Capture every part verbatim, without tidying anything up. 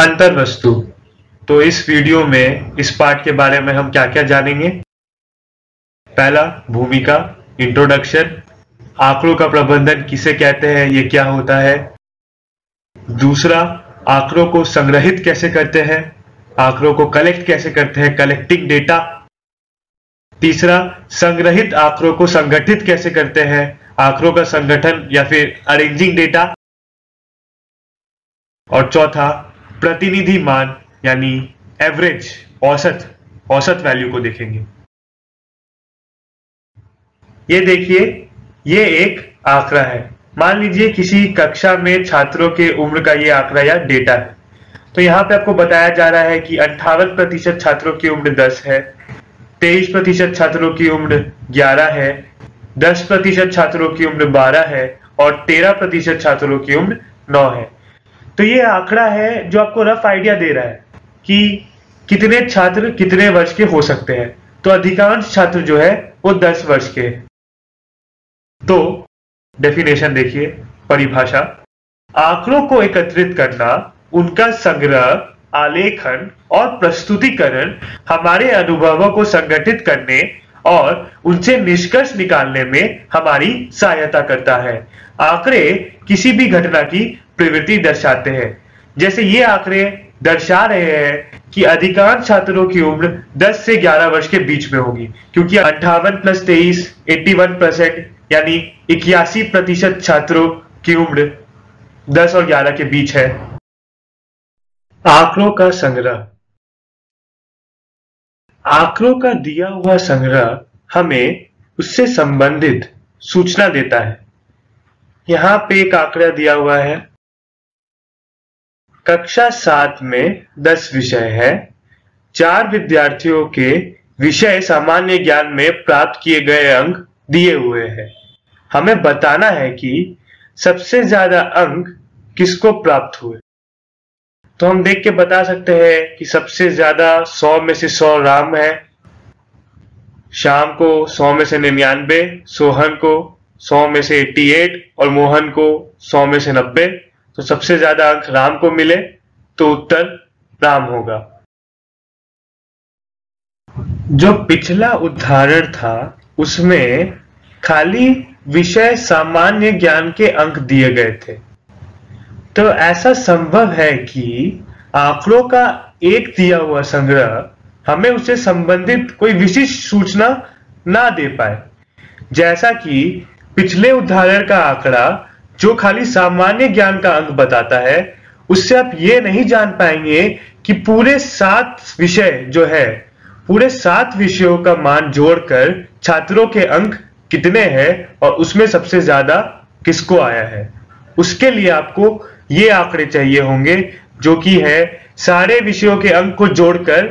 अंतर वस्तु। तो इस वीडियो में इस पाठ के बारे में हम क्या क्या जानेंगे। पहला, भूमिका, इंट्रोडक्शन, आंकड़ों का प्रबंधन किसे कहते हैं, ये क्या होता है। दूसरा, आंकड़ों को संग्रहित कैसे करते हैं, आंकड़ों को कलेक्ट कैसे करते हैं, कलेक्टिंग डेटा। तीसरा, संग्रहित आंकड़ों को संगठित कैसे करते हैं, आंकड़ों का संगठन या फिर अरेंजिंग डेटा। और चौथा, प्रतिनिधि मान यानी एवरेज, औसत, औसत वैल्यू को देखेंगे। ये देखिए, ये एक आंकड़ा है। मान लीजिए किसी कक्षा में छात्रों के उम्र का ये आंकड़ा या डेटा है। तो यहाँ पे आपको बताया जा रहा है कि अट्ठावन प्रतिशत छात्रों की उम्र दस है, तेईस प्रतिशत छात्रों की उम्र ग्यारह है, दस प्रतिशत छात्रों की उम्र बारह है और तेरह प्रतिशत छात्रों की उम्र नौ है। तो ये आंकड़ा है जो आपको रफ आइडिया दे रहा है कि कितने छात्र कितने वर्ष के हो सकते हैं। तो अधिकांश छात्र जो है वो दस वर्ष के हैं। तो डेफिनेशन देखिए, परिभाषा, आंकड़ों को एकत्रित करना, उनका संग्रह, आलेखन और प्रस्तुतिकरण हमारे अनुभवों को संगठित करने और उनसे निष्कर्ष निकालने में हमारी सहायता करता है। आंकड़े किसी भी घटना की प्रवृत्ति दर्शाते हैं। जैसे ये आंकड़े दर्शा रहे हैं कि अधिकांश छात्रों की उम्र दस से ग्यारह वर्ष के बीच में होगी, क्योंकि अट्ठावन प्लस तेईस इक्यासी परसेंट यानी इक्यासी प्रतिशत छात्रों की उम्र दस और ग्यारह के बीच है। आंकड़ों का संग्रह, आंकड़ों का दिया हुआ संग्रह हमें उससे संबंधित सूचना देता है। यहाँ पे एक आंकड़ा दिया हुआ है, कक्षा सात में दस विषय है, चार विद्यार्थियों के विषय सामान्य ज्ञान में प्राप्त किए गए अंक दिए हुए हैं। हमें बताना है कि सबसे ज्यादा अंक किसको प्राप्त हुए। तो हम देख के बता सकते हैं कि सबसे ज्यादा सौ में से सौ राम है, श्याम को सौ में से निन्यानवे, सोहन को सौ में से अठासी और मोहन को सौ में से नब्बे। तो सबसे ज्यादा अंक राम को मिले तो उत्तर राम होगा। जो पिछला उदाहरण था उसमें खाली विषय सामान्य ज्ञान के अंक दिए गए थे। तो ऐसा संभव है कि आंकड़ों का एक दिया हुआ संग्रह हमें उससे संबंधित कोई विशिष्ट सूचना ना दे पाए, जैसा कि पिछले उदाहरण का आंकड़ा जो खाली सामान्य ज्ञान का अंक बताता है, उससे आप ये नहीं जान पाएंगे कि पूरे सात विषय जो है, पूरे सात विषयों का मान जोड़कर छात्रों के अंक कितने हैं और उसमें सबसे ज्यादा किसको आया है। उसके लिए आपको ये आंकड़े चाहिए होंगे जो कि है सारे विषयों के अंक को जोड़कर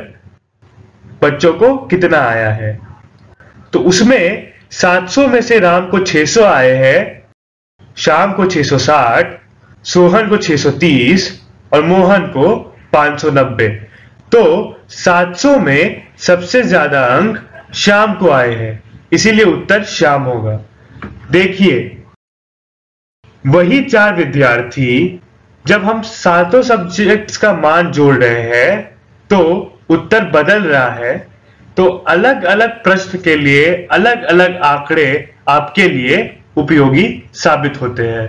बच्चों को कितना आया है। तो उसमें सात सौ में से राम को छह सौ आए हैं, श्याम को छह सौ साठ, सोहन को छह सौ तीस और मोहन को पाँच सौ नब्बे। तो सात सौ में सबसे ज्यादा अंक श्याम को आए हैं, इसीलिए उत्तर श्याम होगा। देखिए, वही चार विद्यार्थी जब हम सातों सब्जेक्ट्स का मान जोड़ रहे हैं तो उत्तर बदल रहा है। तो अलग अलग प्रश्न के लिए अलग अलग आंकड़े आपके लिए उपयोगी साबित होते हैं।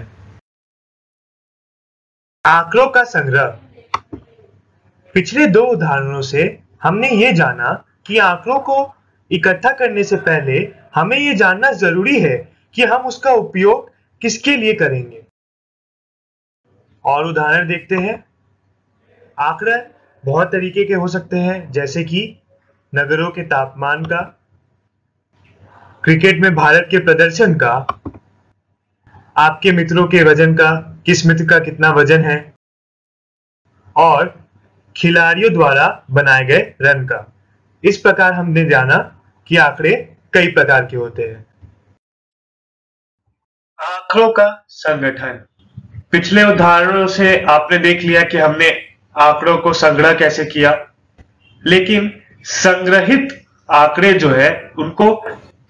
आंकड़ों का संग्रह, पिछले दो उदाहरणों से हमने ये जाना कि आंकड़ों को इकट्ठा करने से पहले हमें ये जानना जरूरी है कि हम उसका उपयोग किसके लिए करेंगे। और उदाहरण देखते हैं। आंकड़े बहुत तरीके के हो सकते हैं, जैसे कि नगरों के तापमान का, क्रिकेट में भारत के प्रदर्शन का, आपके मित्रों के वजन का, किस मित्र का कितना वजन है, और खिलाड़ियों द्वारा बनाए गए रन का। इस प्रकार हमने जाना कि आंकड़े कई प्रकार के होते हैं। आंकड़ों का संगठन, पिछले उदाहरणों से आपने देख लिया कि हमने आंकड़ों को संग्रह कैसे किया, लेकिन संग्रहित आंकड़े जो है उनको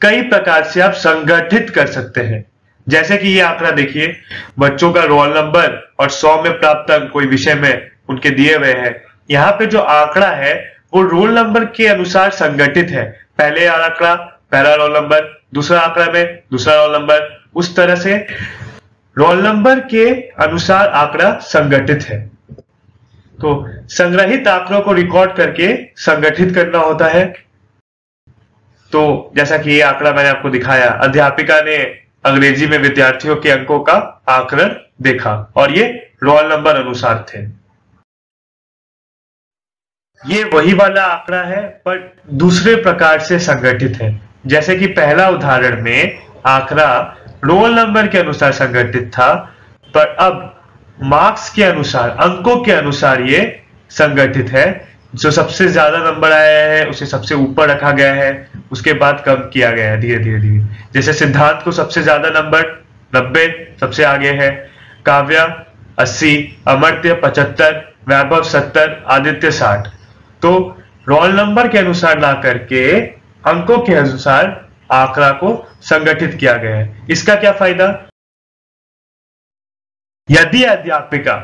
कई प्रकार से आप संगठित कर सकते हैं। जैसे कि ये आंकड़ा देखिए, बच्चों का रोल नंबर और सौ में प्राप्त अंक कोई विषय में उनके दिए हुए हैं। यहाँ पे जो आंकड़ा है वो रोल नंबर के अनुसार संगठित है। पहले आंकड़ा पहला रोल नंबर, दूसरा आंकड़ा में दूसरा रोल नंबर, उस तरह से रोल नंबर के अनुसार आंकड़ा संगठित है। तो संग्रहित आंकड़ों को रिकॉर्ड करके संगठित करना होता है। तो जैसा कि ये आंकड़ा मैंने आपको दिखाया, अध्यापिका ने अंग्रेजी में विद्यार्थियों के अंकों का आकलन देखा और ये रोल नंबर अनुसार थे। ये वही वाला आंकड़ा है पर दूसरे प्रकार से संगठित है। जैसे कि पहला उदाहरण में आंकड़ा रोल नंबर के अनुसार संगठित था, पर अब मार्क्स के अनुसार, अंकों के अनुसार ये संगठित है। जो सबसे ज्यादा नंबर आया है उसे सबसे ऊपर रखा गया है, उसके बाद कम किया गया है धीरे धीरे धीरे। जैसे सिद्धांत को सबसे ज्यादा नंबर नब्बे सबसे आगे है, काव्या अस्सी, अमर्त्य पचहत्तर, वैभव सत्तर, आदित्य साठ। तो रोल नंबर के अनुसार ना करके अंकों के अनुसार आंकड़ा को संगठित किया गया है। इसका क्या फायदा? यदि अध्यापिका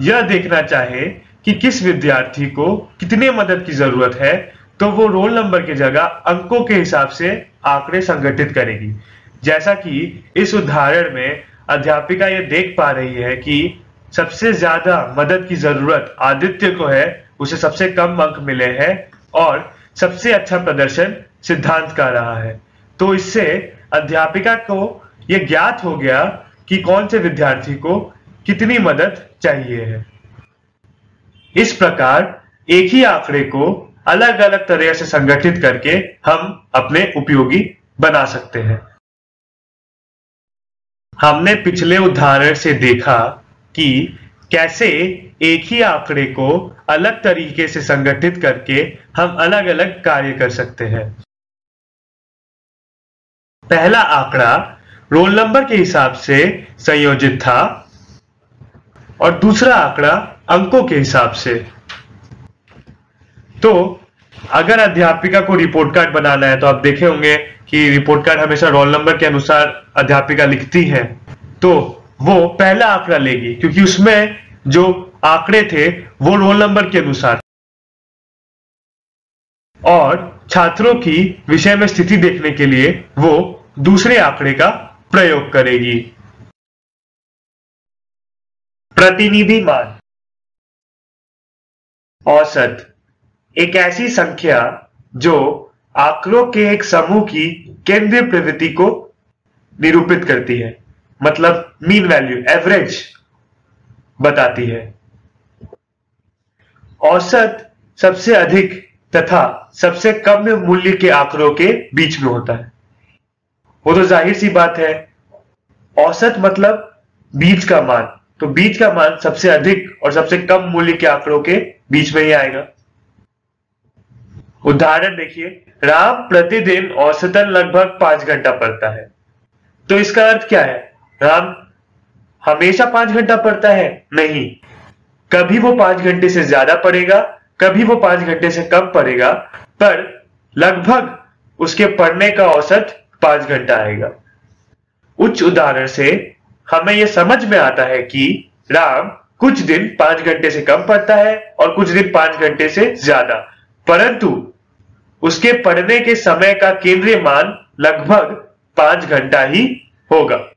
यह देखना चाहे कि किस विद्यार्थी को कितने मदद की जरूरत है तो वो रोल नंबर की जगह अंकों के हिसाब से आंकड़े संगठित करेगी। जैसा कि इस उदाहरण में अध्यापिका ये देख पा रही है कि सबसे ज्यादा मदद की जरूरत आदित्य को है, उसे सबसे कम अंक मिले हैं और सबसे अच्छा प्रदर्शन सिद्धांत का रहा है। तो इससे अध्यापिका को ये ज्ञात हो गया कि कौन से विद्यार्थी को कितनी मदद चाहिए है। इस प्रकार एक ही आंकड़े को अलग अलग तरह से संगठित करके हम अपने उपयोगी बना सकते हैं। हमने पिछले उदाहरण से देखा कि कैसे एक ही आंकड़े को अलग तरीके से संगठित करके हम अलग अलग कार्य कर सकते हैं। पहला आंकड़ा रोल नंबर के हिसाब से संयोजित था और दूसरा आंकड़ा अंकों के हिसाब से। तो अगर अध्यापिका को रिपोर्ट कार्ड बनाना है तो आप देखे होंगे कि रिपोर्ट कार्ड हमेशा रोल नंबर के अनुसार अध्यापिका लिखती है। तो वो पहला आंकड़ा लेगी क्योंकि उसमें जो आंकड़े थे वो रोल नंबर के अनुसार और छात्रों की विषय में स्थिति देखने के लिए वो दूसरे आंकड़े का प्रयोग करेगी। प्रतिनिधि मान औसत एक ऐसी संख्या जो आंकड़ों के एक समूह की केंद्रीय प्रवृत्ति को निरूपित करती है, मतलब मीन वैल्यू, एवरेज बताती है। औसत सबसे अधिक तथा सबसे कम मूल्य के आंकड़ों के बीच में होता है। वो तो जाहिर सी बात है, औसत मतलब बीच का मान, तो बीच का मान सबसे अधिक और सबसे कम मूल्य के आंकड़ों के बीच में ही आएगा। उदाहरण देखिए, राम प्रतिदिन औसतन लगभग पांच घंटा पढ़ता है। तो इसका अर्थ क्या है? राम हमेशा पांच घंटा पढ़ता है? नहीं, कभी वो पांच घंटे से ज्यादा पढ़ेगा, कभी वो पांच घंटे से कम पढ़ेगा, पर लगभग उसके पढ़ने का औसत पांच घंटा आएगा। उच्च उदाहरण से हमें यह समझ में आता है कि राम कुछ दिन पांच घंटे से कम पढ़ता है और कुछ दिन पांच घंटे से ज्यादा, परंतु उसके पढ़ने के समय का केंद्रीय मान लगभग पांच घंटा ही होगा।